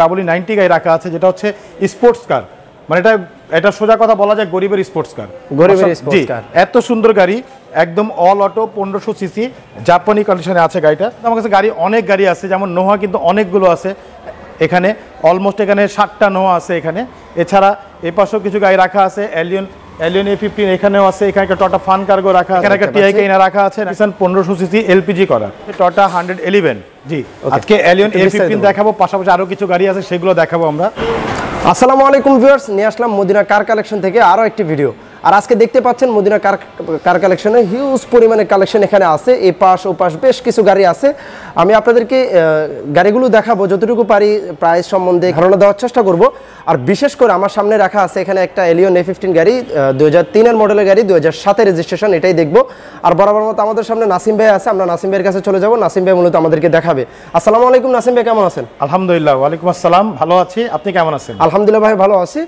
Double 90 গায়ে রাখা আছে, যেটা হচ্ছে স্পোর্টস কার, মানে এটা সোজা কথা বলা যায় গরিবের স্পোর্টস কার, গরিবের স্পোর্টস কার। এত সুন্দর গাড়ি, একদম অল অটো, 1500 সিসি, জাপানি কন্ডিশনে আছে গাড়িটা। আমার কাছে গাড়ি অনেক গাড়ি আছে, যেমন নোহা কিন্তু অনেকগুলো আছে এখানে, অলমোস্ট এখানে 7টা নোহা আছে এখানে। এছাড়া এপাশেও কিছু গাড়ি রাখা আছে, অ্যালিয়ন A15 এখানেও আছে, এখানে একটা টটা ফান কার্গো রাখা আছে, এখানে একটা টিআই কেনা রাখা আছে, নিসান 1500 সিসি এলপিজি করা টটা 111। জি, আজকে অ্যালিয়ন A15 দেখাবো, পাশাপাশি আরো কিছু গাড়ি আছে সেগুলো দেখাবো আমরা। আসসালামু আলাইকুম ভিউয়ার্স, নিয়ে আসলাম মদিনা কার কালেকশন থেকে আরও একটি ভিডিও। আর আজকে দেখতে পাচ্ছেন মদিনা কার কালেকশনে হিউজ পরিমাণে কালেকশন এখানে আছে, এ পাশ ও পাশ বেশ কিছু গাড়ি আছে। আমি আপনাদেরকে গাড়িগুলো দেখাবো, যতটুকু পারি প্রাইস সম্বন্ধে ধারণা দেওয়ার চেষ্টা করব। আর বিশেষ করে আমার সামনে রাখা আছে এখানে একটা অ্যালিয়ন A15 গাড়ি, 2003-এর মডেলের গাড়ি, 2007-এ রেজিস্ট্রেশন, এটাই দেখবো। আর বরাবর মতো আমাদের সামনে নাসিম ভাই আছে, আমরা নাসিম ভাইয়ের কাছে চলে যাবো, নাসিম ভাই মূলত আমাদেরকে দেখাবে। আসসালামু আলাইকুম নাসিম ভাই, কেমন আছেন? আলহামদুলিল্লাহ। ওয়ালাইকুম আসসালাম, ভালো আছি, আপনি কেমন আছেন? আলহামদুলিল্লাহ ভাই, ভালো আছি।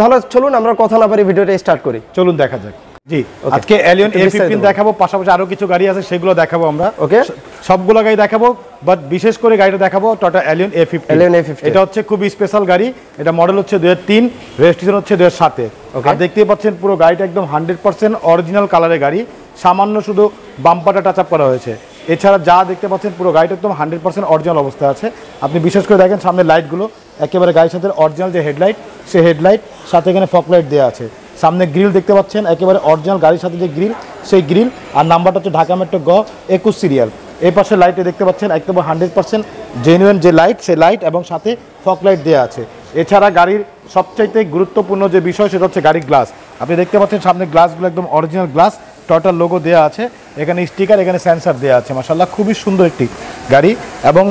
তাহলে চলুন আমরা কথা না পারি ভিডিওটা স্টার্ট করি, চলুন দেখা যাক। জি, আজকে অ্যালিয়ন A15 দেখাবো, পাশাপাশি আরো কিছু গাড়ি আছে সেগুলো দেখাবো আমরা। ওকে, সবগুলো গাড়ি দেখাবো, বাট বিশেষ করে গাড়িটা দেখাবো টটা অ্যালিয়ন A15। এটা হচ্ছে খুবই স্পেশাল গাড়ি, এটা মডেল হচ্ছে 2003, রেজিস্ট্রেশন হচ্ছে 2007-এ। আর দেখতেই পাচ্ছেন পুরো গাড়িটা একদম 100% অরিজিনাল কালারের গাড়ি, সামান্য শুধু বাম্পারটা টাচ আপ করা হয়েছে। এছাড়া যা দেখতে পাচ্ছেন পুরো গাড়িটা একদম 100% অরিজিনাল অবস্থায় আছে। আপনি বিশেষ করে দেখেন সামনে লাইটগুলো একেবারে গাড়ির সাথে অরিজিনাল যে হেডলাইট, সে হেডলাইট, সাথে এখানে ফগ লাইট দেওয়া আছে। সামনে গ্রিল দেখতে পাচ্ছেন একেবারে অরিজিনাল গাড়ির সাথে যে গ্রিল, সেই গ্রিল। আর নাম্বারটা হচ্ছে ঢাকা মেট্রো গ 21 সিরিয়াল। এই পাশে লাইটে দেখতে পাচ্ছেন একদম 100% জেনুইন যে লাইট, সেই লাইট, এবং সাথে ফগ লাইট দেওয়া আছে। এছাড়া গাড়ির সবচাইতে গুরুত্বপূর্ণ যে বিষয় সেটা হচ্ছে গাড়ির গ্লাস। আপনি দেখতে পাচ্ছেন সামনে গ্লাসগুলো একদম অরিজিনাল গ্লাস, টটার লোগো দেওয়া আছে, এখানে স্টিকার, এখানে সেন্সার দেওয়া আছে। মাশাআল্লাহ, খুবই সুন্দর একটি গাড়ি, এবং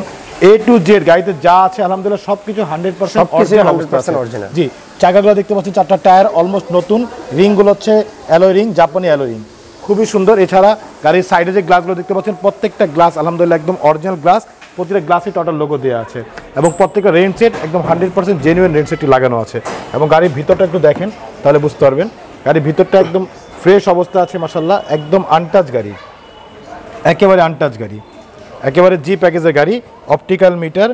A to Z গাড়িতে যা আছে আলহামদুলিল্লাহ সবকিছু 100% অরিজিনাল। জি, চাকাগুলো দেখতে পাচ্ছেন, 4টা টায়ার অলমোস্ট নতুন, রিংগুলো হচ্ছে অ্যালয় রিং, জাপানি অ্যালয় রিং, খুবই সুন্দর। এছাড়া গাড়ির সাইডে যে গ্লাসগুলো দেখতে পাচ্ছেন, প্রত্যেকটা গ্লাস আলহামদুলিল্লাহ একদম অরিজিনাল গ্লাস, প্রতিটা গ্লাসে টটার লোগো দেওয়া আছে, এবং প্রত্যেকটা রেন সেট একদম 100% জেনুইন রেন সেটটি লাগানো আছে। এবং গাড়ির ভিতরটা একটু দেখেন তাহলে বুঝতে পারবেন, গাড়ির ভিতরটা একদম ফ্রেশ অবস্থা আছে। মাশাআল্লাহ, একদম আনটাচ গাড়ি, একেবারে আনটাচ গাড়ি, একেবারে জি প্যাকেজের গাড়ি। Optical meter,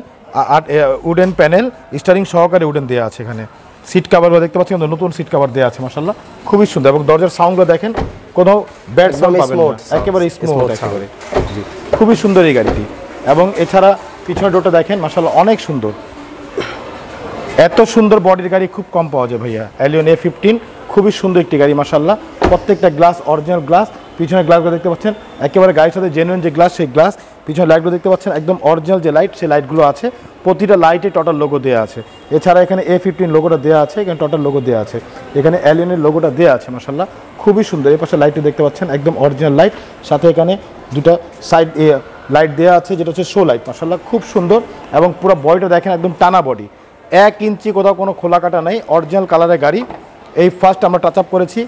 wooden panel, steering সহকারে উডেন দেওয়া আছে। এখানে সিট কাভারগুলো দেখতে পাচ্ছেন, নতুন সিট কাভার দেওয়া আছে, মাশাআল্লাহ খুবই সুন্দর। এবং দরজার সাউন্ডগুলো দেখেন, কোনো ব্যাড সাউন্ড পাবেন না, একেবারে স্মুথ, একেবারে খুবই সুন্দর এই গাড়িটি। এবং এছাড়া পিছনের ডোরটা দেখেন, মাশাআল্লাহ অনেক সুন্দর। এত সুন্দর বডির গাড়ি খুব কম পাওয়া যায় ভাইয়া। অ্যালিয়ন A15 খুবই সুন্দর একটি গাড়ি, মাশাআল্লাহ প্রত্যেকটা গ্লাস অরিজিনাল গ্লাস, পিছনের গ্লাসগুলো দেখতে পাচ্ছেন একেবারে গাড়ির সাথে জেনুইন যে গ্লাস, সেই গ্লাস, পিছনের লাইটগুলো দেখতে পাচ্ছেন একদম অরিজিনাল যে লাইট, সেই লাইটগুলো আছে, প্রতিটা লাইটে টটার লোগো দেওয়া আছে। এছাড়া এখানে A15 লোগোটা দেওয়া আছে, এখানে টটার লোগো দেওয়া আছে, এখানে অ্যালিয়নের লোগোটা দেওয়া আছে, মাশাআল্লাহ খুবই সুন্দর। এই পাশে লাইটটা দেখতে পাচ্ছেন একদম অরিজিনাল লাইট, সাথে এখানে দুটো সাইড লাইট দেওয়া আছে, যেটা হচ্ছে শো লাইট, মাশাআল্লাহ খুব সুন্দর। এবং পুরো বডিটা দেখেন একদম টানা বডি, 1 ইঞ্চি কোথাও কোনো খোলা কাটা নেই, অরিজিনাল কালারের গাড়ি। এই ফার্স্ট আমরা টাচ আপ করেছি,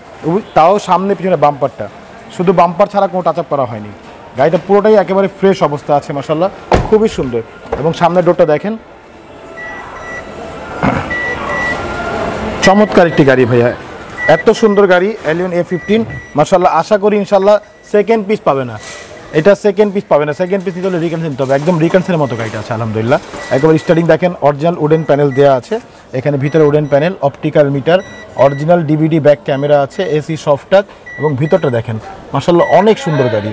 তাও সামনে পিছনে বাম্পারটা, শুধু বাম্পার ছাড়া কোনো টাচ আপ করা হয়নি। গাড়িটা পুরোটাই একেবারে ফ্রেশ অবস্থা আছে, মাশাআল্লাহ খুবই সুন্দর। এবং সামনের ডোরটা দেখেন, চমৎকার একটি গাড়ি ভাইয়া, এত সুন্দর গাড়ি অ্যালিয়ন A15, মাশাআল্লাহ। আশা করি ইনশাআল্লাহ সেকেন্ড পিস পাবে না, এটা সেকেন্ড পিস পাবে না, সেকেন্ড পিস নিতে হলে রিকনসেল নিতে হবে। একদম রিকনসেলের মতো গাড়িটা আছে আলহামদুলিল্লাহ। একেবারে স্টার্টিং দেখেন, অরিজিনাল উডেন প্যানেল দেওয়া আছে, এখানে ভিতরে wooden panel, optical meter, original DVD back camera আছে, AC সফট টাচ। এবং ভিতরটা দেখেন, মাশাআল্লাহ অনেক সুন্দর গাড়ি,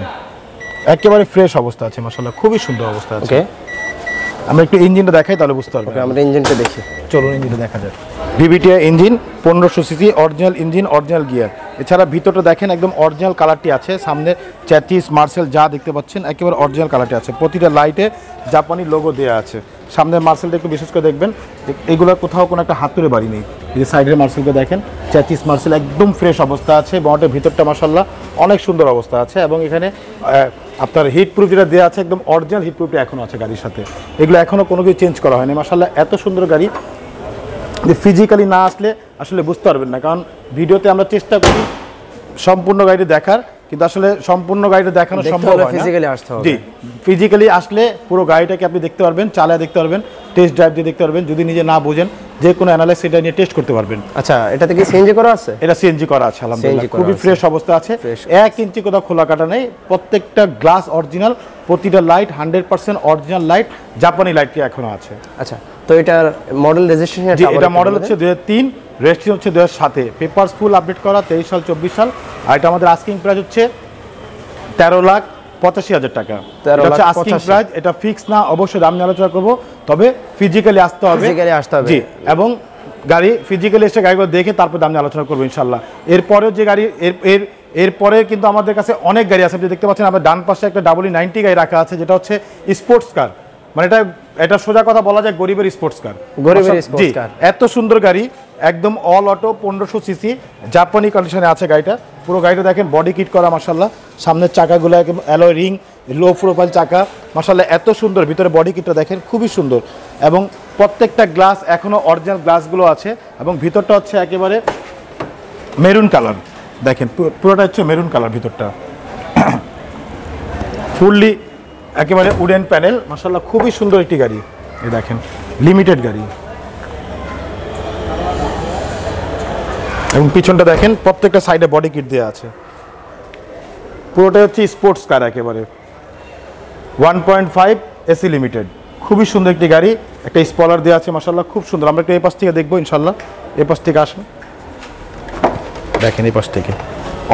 একেবারে ফ্রেশ অবস্থা আছে, মাশাআল্লাহ খুবই সুন্দর অবস্থা আছে। ওকে, আমরা একটু ইঞ্জিনটা দেখাই তাহলে বুঝতে পারবেন। আমরা ইঞ্জিনটা দেখি, চলুন ইঞ্জিনটা দেখা যাক। VVTi engine, 1500 CC original engine, original gear. এছাড়া ভিতরটা দেখেন একদম অরিজিনাল কালারটি আছে, সামনে চ্যাচিস মার্সেল যা দেখতে পাচ্ছেন একেবারে অরিজিনাল কালারটি আছে, প্রতিটা লাইটে জাপানি লোগো দেওয়া আছে। সামনের মার্সেলটা একটু বিশেষ করে দেখবেন, এগুলো কোথাও কোনো একটা হাতুড়ে বাড়ি নেই। এই যে সাইডের মার্সেলকে দেখেন, চ্যাচিস মার্সেল একদম ফ্রেশ অবস্থা আছে, বটের ভিতরটা মাশাআল্লাহ অনেক সুন্দর অবস্থা আছে। এবং এখানে আপনার হিটপ্রুফ যেটা দেওয়া আছে, একদম অরিজিনাল হিটপ্রুফটা এখনও আছে গাড়ির সাথে, এগুলো এখনও কোনো কিছু চেঞ্জ করা হয়নি। মাশাআল্লাহ এত সুন্দর গাড়ি যে ফিজিক্যালি না আসলে আসলে বুঝতে পারবেন না, কারণ ভিডিওতে আমরা চেষ্টা করি সম্পূর্ণ গাড়িটি দেখার, কিন্তু আসলে সম্পূর্ণ গাড়িটা দেখানো সম্ভব হয় না, ফিজিক্যালি আসতে হবে। জি, ফিজিক্যালি আসলে পুরো গাড়িটাকে আপনি দেখতে পারবেন, চালায় দেখতে পারবেন, টেস্ট ড্রাইভ দিয়ে দেখতে পারবেন। যদি নিজে না বোঝেন যে কোনো অ্যানালাইস এটা নিয়ে টেস্ট করতে পারবেন। আচ্ছা, এটা থেকে সিএনজি করা আছে? এটা সিএনজি করা আছে আলহামদুলিল্লাহ, খুবই ফ্রেশ অবস্থা আছে, 1 ইঞ্চি কোথাও খোলা কাটা নেই, প্রত্যেকটা গ্লাস অরিজিনাল, প্রতিটা লাইট 100% অরিজিনাল লাইট, জাপানি লাইটটি এখনো আছে। আচ্ছা, তো এটার মডেল রেজিস্ট্রেশন, এটা মডেল হচ্ছে 2003, রেজিস্ট্রেশন হচ্ছে 2007 এ, পেপারস ফুল আপডেট করা 23 সাল 24 সাল। আর এটা আমাদের আস্কিং প্রাইস হচ্ছে 13,85,000 টাকা, এটা আস্কিং প্রাইস, এটা ফিক্স না, অবশ্যই দাম নিয়ে আলোচনা করব, তবে ফিজিক্যালি আসতে হবে, জি, এবং গাড়ি ফিজিক্যালি এসে গাড়িগুলো দেখে তারপর দাম নিয়ে আলোচনা করব ইনশাআল্লাহ। এরপরেও যে গাড়ি এরপরে কিন্তু আমাদের কাছে অনেক গাড়ি আছে, আপনি দেখতে পাচ্ছেন আমার ডান পাশে একটা WE90 গাড়ি রাখা আছে, যেটা হচ্ছে স্পোর্টস কার, মানে এটা এটা সোজা কথা বলা যায় গরিবের স্পোর্টস কার, গরিবের স্পোর্টস কার, এত সুন্দর গাড়ি, একদম অল অটো 1500 সিসি, জাপানি কন্ডিশনে আছে গাড়িটা। পুরো গাড়িটা দেখেন বডি কিট করা মাশাআল্লাহ, সামনের চাকাগুলো একদম অ্যালয় রিং, লো প্রোফাইল চাকা মাশাআল্লাহ, এত সুন্দর, ভিতরে বডি কিটটা দেখেন খুবই সুন্দর, এবং প্রত্যেকটা গ্লাস এখনও অরিজিনাল গ্লাসগুলো আছে, এবং ভিতরটা হচ্ছে একেবারে মেরুন কালার, দেখেন পুরোটা হচ্ছে মেরুন কালার, ভিতরটা ফুললি একেবারে উডেন প্যানেল মাশাআল্লাহ, খুবই সুন্দর একটি গাড়ি, এই দেখেন লিমিটেড গাড়ি। এবং পিছনটা দেখেন প্রত্যেকটা সাইডে বডি কিট দেওয়া আছে, পুরোটাই হচ্ছে স্পোর্টস কার, একেবারে 1.5 এসি লিমিটেড, খুবই সুন্দর একটি গাড়ি, একটা স্পলার দেওয়া আছে মাশাআল্লাহ, খুব সুন্দর। আমরা একটু এই পাশ থেকে দেখবো ইনশাআল্লাহ, এই পাশ থেকে আসুন, দেখেন এই পাশ থেকে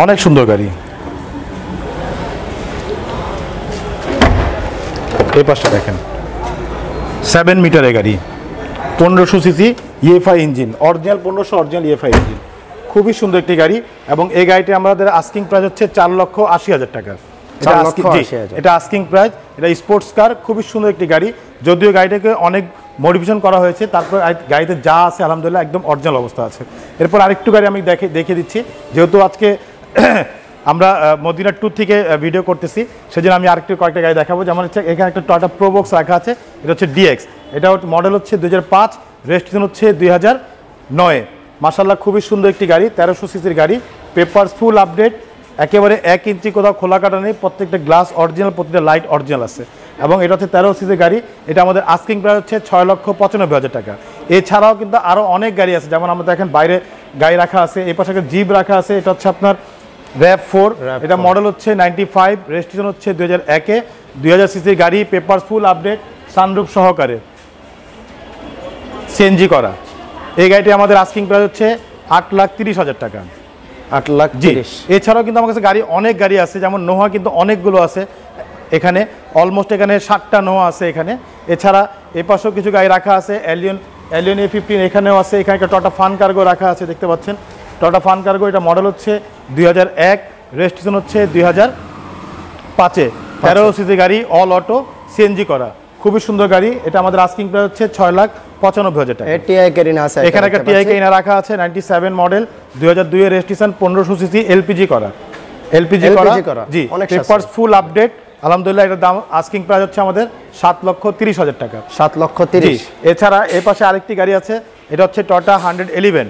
অনেক সুন্দর গাড়ি, এই পাশটা দেখেন 7 মিটারের গাড়ি, 1500 CC, EFI engine, original 1500 original EFI engine, খুবই সুন্দর একটি গাড়ি। এবং এই গাড়িটি আমাদের আস্কিং প্রাইস হচ্ছে 4,80,000 টাকা, এটা আস্কিং প্রাইস, এটা স্পোর্টস কার, খুবই সুন্দর একটি গাড়ি, যদিও গাড়িটাকে অনেক মডিফিকেশন করা হয়েছে, তারপর গাড়িতে যা আছে আলহামদুলিল্লাহ একদম অরিজিনাল অবস্থা আছে। এরপর আরেকটু গাড়ি আমি দেখে দিচ্ছি, যেহেতু আজকে আমরা মদিনা ট্যুর থেকে ভিডিও করতেছি, সেজন্য আমি আরেকটু কয়েকটা গাড়ি দেখাবো, যেমন হচ্ছে এখানে একটা টয়োটা প্রোবক্স রাখা আছে, এটা হচ্ছে DX, এটা মডেল হচ্ছে 2005, রেজিস্ট্রেশন হচ্ছে 2009, মাশাআল্লাহ খুবই সুন্দর একটি গাড়ি, 1300 সিসির গাড়ি, পেপারস ফুল আপডেট, একেবারে 1 ইঞ্চি কোথাও খোলা কাটা নেই, প্রত্যেকটা গ্লাস অরিজিনাল, প্রত্যেকটা লাইট অরিজিনাল আছে, এবং এটা হচ্ছে 1300 সিসির গাড়ি, এটা আমাদের আস্কিং প্রাইস হচ্ছে 6,95,000 টাকা। এছাড়াও কিন্তু আরও অনেক গাড়ি আছে, যেমন আমরা দেখেন বাইরে গাড়ি রাখা আছে, এর পাশে একটা জিপ রাখা আছে, এটা হচ্ছে আপনার RAV4, এটা মডেল হচ্ছে 95, রেজিস্ট্রেশন হচ্ছে 2001 এ, 2000 সিসির গাড়ি, পেপারস ফুল আপডেট, সানরুফ সহকারে, সিএনজি করা, এই গাড়িটি আমাদের আস্কিং প্রাইস হচ্ছে 8,30,000 টাকা, 8,30,000। এছাড়াও কিন্তু আমার কাছে গাড়ি অনেক গাড়ি আছে, যেমন নোহা কিন্তু অনেকগুলো আছে এখানে, অলমোস্ট এখানে 7টা নোহা আছে এখানে। এছাড়া এ পাশেও কিছু গাড়ি রাখা আছে, অ্যালিয়ন A15 এখানেও আছে, এখানে একটা টাটা ফান কার্গো রাখা আছে, দেখতে পাচ্ছেন টাটা ফান কার্গো, এটা মডেল হচ্ছে 2001, রেজিস্ট্রেশন হচ্ছে 2005 এ, 1300 সিসি গাড়ি, অল অটো, সিএনজি করা, খুবই সুন্দর গাড়ি, এটা আমাদের আস্কিং প্রাইস হচ্ছে 6,95,000 টাকা। এখানে একটা টিআই কেরিনা রাখা আছে, 97 মডেল, 2002 এর রেজিস্ট্রেশন, 1500 সিসি, এলপিজি করা, এলপিজি করা, জি, পেপারস ফুল আপডেট আলহামদুলিল্লাহ, এটার দাম আস্কিং প্রাইস হচ্ছে আমাদের 7,30,000 টাকা, 7,30,000। এছাড়া এর পাশে আরেকটি গাড়ি আছে, এটা হচ্ছে টাটা 111,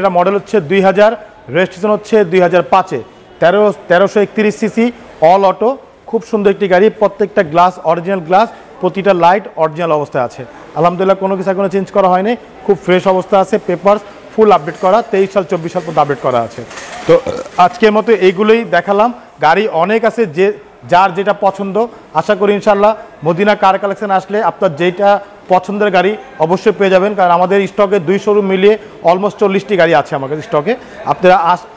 এটা মডেল হচ্ছে 2000, রেজিস্ট্রেশন হচ্ছে 2005 এ, 1331 সিসি, অল অটো, খুব সুন্দর একটি গাড়ি, প্রত্যেকটা গ্লাস অরিজিনাল গ্লাস, প্রতিটা লাইট অরিজিনাল অবস্থায় আছে আলহামদুলিল্লাহ, কোনো কিছু এখনো চেঞ্জ করা হয়নি, খুব ফ্রেশ অবস্থা আছে, পেপারস ফুল আপডেট করা, 23 সাল 24 সাল পর্যন্ত আপডেট করা আছে। তো আজকের মতো এইগুলোই দেখালাম, গাড়ি অনেক আছে, যার যেটা পছন্দ, আশা করি ইনশাআল্লাহ মদিনা কার কালেকশন আসলে আপনার যেটা পছন্দের গাড়ি অবশ্যই পেয়ে যাবেন, কারণ আমাদের স্টকে 2 শোরুম মিলিয়ে অলমোস্ট 40টি গাড়ি আছে আমাদের স্টকে। আপনারা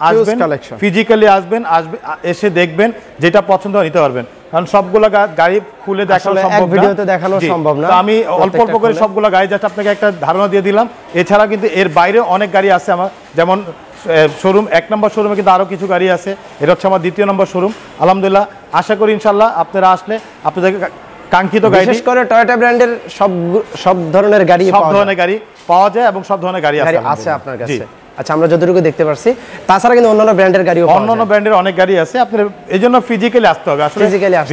আসবেন, ফিজিক্যালি আসবেন, এসে দেখবেন, যেটা পছন্দ নিতে পারবেন, কারণ সবগুলো গাড়ি খুলে দেখানো সম্ভব না, ভিডিওতে দেখানো সম্ভব না, আমি অল্প অল্প করে সবগুলো গাড়ি জাস্ট আপনাকে একটা ধারণা দিয়ে দিলাম। এছাড়া কিন্তু এর বাইরে অনেক গাড়ি আছে আমার, যেমন শোরুম 1 নম্বর শোরুমে কিন্তু আরও কিছু গাড়ি আছে, এটা হচ্ছে আমার 2 নম্বর শোরুম আলহামদুলিল্লাহ। আশা করি ইনশাআল্লাহ আপনারা আসলে আপনাদের কাঙ্ক্ষিত গাড়ি, বিশেষ করে টয়োটা ব্র্যান্ডের সব ধরনের গাড়ি পাওয়া যায়, এবং সব ধরনের গাড়ি আছে আপনার কাছে। আচ্ছা, আমরা যতটুকু দেখতে পাচ্ছি, তাছাড়া কিন্তু অন্যান্য ব্র্যান্ডের গাড়িও, অন্যান্য ব্র্যান্ডের অনেক গাড়ি আছে, আপনারা এইজন্য ফিজিক্যালি আসতে হবে, আসলে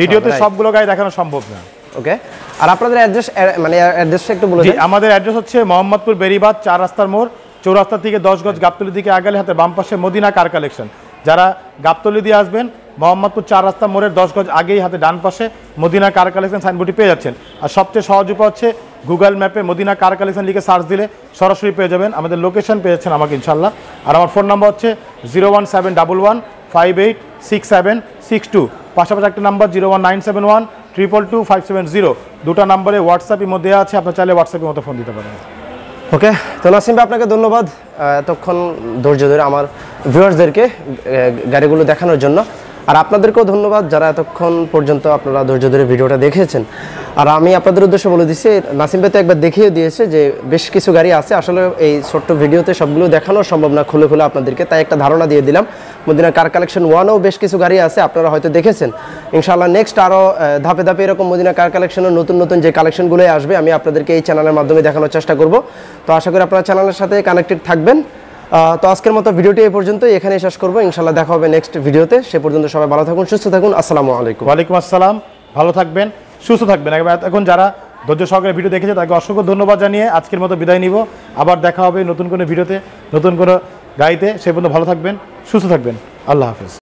ভিডিওতে সবগুলো গাড়ি দেখানো সম্ভব না। ওকে, আর আপনাদের অ্যাড্রেস, মানে অ্যাড্রেসটা একটু বলে দিন। আমাদের অ্যাড্রেস হচ্ছে মোহাম্মদপুর বেরিবাদ 4 রাস্তার মোড়, চৌরাস্তা থেকে 10 গজ গাবতলীর দিকে আগালে হাতে বাম পাশে মদিনা কার কালেকশন। যারা গাবতলী দিয়ে আসবেন, মোহাম্মদপুর 4 রাস্তা মোড়ের 10 গজ আগেই হাতে ডান পাশে মদিনা কার কালেকশন সাইনবোর্ডটি পেয়ে যাচ্ছেন। আর সবচেয়ে সহজ উপায় হচ্ছে गूगल मैपे मदिना कार कलेक्शन लिखे सार्च दिले सरसि पे जा लोकेशन पे इनशाल्लाह और हमार फोन नम्बर हे 01711586762 पाशापाशी एक नम्बर 01971222570 दूटा नम्बर व्हाट्सएप इमो देया आछे आपनि चाइले व्हाट्सएप मतो फोन दिते पारेन। ओके तो नासिम भाई आपके धन्यवाद এতক্ষণ ধৈর্য ধরে আমার ভিউয়ার্সদেরকে গাড়িগুলো দেখানোর জন্য আর আপনাদেরকেও ধন্যবাদ যারা এতক্ষণ পর্যন্ত আপনারা ধৈর্য ধরে ভিডিওটা দেখেছেন। আর আমি আপনাদের উদ্দেশ্যে বলে দিচ্ছি নাসিম ভাই তো একবার দেখিয়ে দিয়েছে যে বেশ কিছু গাড়ি আছে, আসলে এই ছোট্ট ভিডিওতে সবগুলো দেখানো সম্ভব না খুলে খুলে আপনাদেরকে, তাই একটা ধারণা দিয়ে দিলাম। মদিনা কার কালেকশন 1-এও বেশ কিছু গাড়ি আছে আপনারা হয়তো দেখেছেন। ইনশাআল্লাহ নেক্সট আরও ধাপে ধাপে এরকম মদিনা কার কালেকশনের নতুন নতুন যে কালেকশনগুলোই আসবে আমি আপনাদেরকে এই চ্যানেলের মাধ্যমে দেখানোর চেষ্টা করব। তো আশা করি আপনারা চ্যানেলের সাথে কানেক্টেড থাকবেন। তো আজকের মতো ভিডিওটি এই পর্যন্তই এখানেই শেষ করব। ইনশাআল্লাহ দেখা হবে নেক্সট ভিডিওতে, সে পর্যন্ত সবাই ভালো থাকুন, সুস্থ থাকুন। আসসালামু আলাইকুম। ওয়ালাইকুম আসসালাম, ভালো থাকবেন, সুস্থ থাকবেন। এখন যারা ধৈর্য সহকারে ভিডিও দেখেছে তাকে অসংখ্য ধন্যবাদ জানিয়ে আজকের মতো বিদায় নিব। আবার দেখা হবে নতুন কোনো ভিডিওতে, নতুন কোনো গাড়িতে। সে পর্যন্ত ভালো থাকবেন, সুস্থ থাকবেন। আল্লাহ হাফেজ।